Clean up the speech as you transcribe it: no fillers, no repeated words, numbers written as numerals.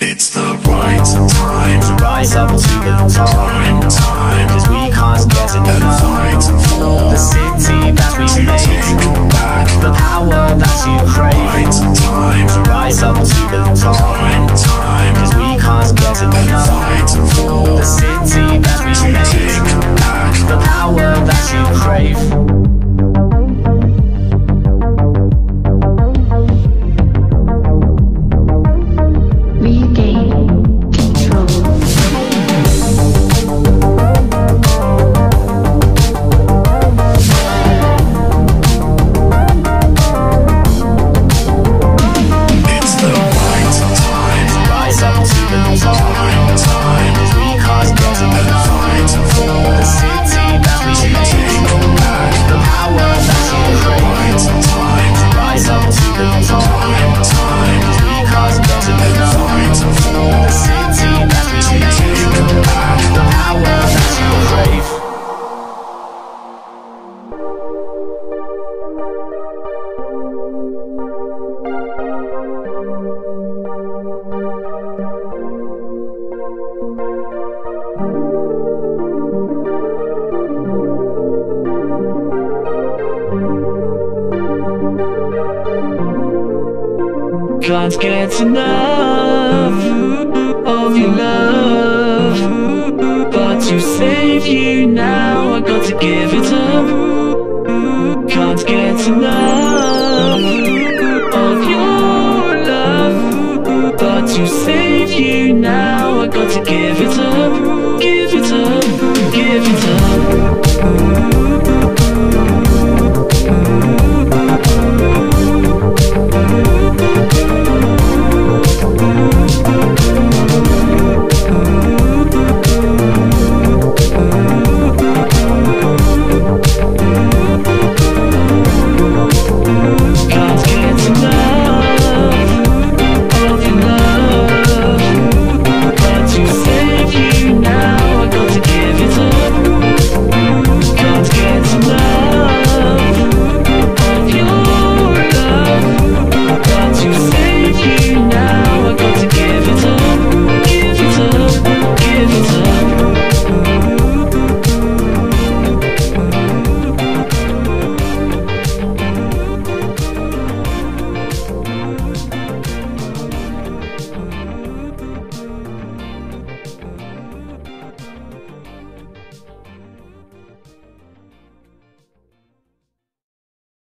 It's the right time to rise up to the time, cause we can't get enough. The city that we make, back the power that you crave. Time to rise up to the time, cause we can't get enough. The city that we make, back the power that you crave. Can't get enough of your love, but you save you now, I got to give it up. Can't get enough of your love, but you save you now.